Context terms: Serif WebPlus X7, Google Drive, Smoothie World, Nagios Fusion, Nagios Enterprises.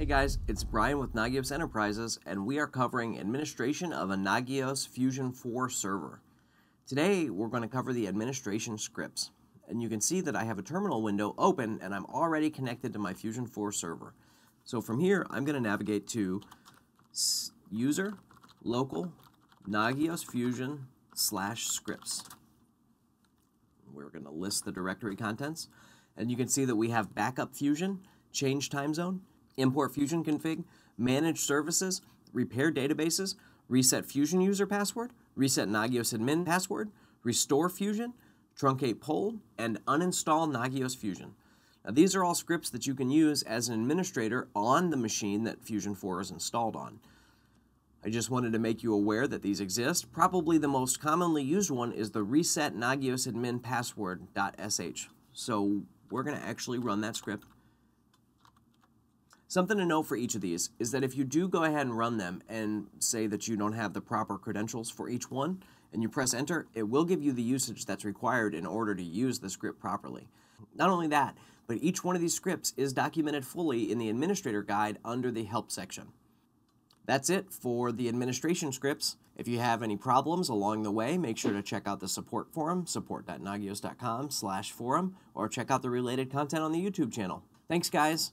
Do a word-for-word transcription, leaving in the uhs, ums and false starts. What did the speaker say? Hey guys, it's Brian with Nagios Enterprises, and we are covering administration of a Nagios Fusion four server. Today, we're going to cover the administration scripts. And you can see that I have a terminal window open, and I'm already connected to my Fusion four server. So from here, I'm going to navigate to user local Nagios Fusion slash scripts. We're going to list the directory contents. And you can see that we have backup Fusion, change time zone, import Fusion config, manage services, repair databases, reset Fusion user password, reset Nagios admin password, restore Fusion, truncate poll, and uninstall Nagios Fusion. Now these are all scripts that you can use as an administrator on the machine that Fusion four is installed on. I just wanted to make you aware that these exist. Probably the most commonly used one is the reset Nagios admin password.sh. So we're going to actually run that script. Something to know for each of these is that if you do go ahead and run them and say that you don't have the proper credentials for each one and you press enter, it will give you the usage that's required in order to use the script properly. Not only that, but each one of these scripts is documented fully in the administrator guide under the help section. That's it for the administration scripts. If you have any problems along the way, make sure to check out the support forum, support.nagios.com slash forum, or check out the related content on the YouTube channel. Thanks guys.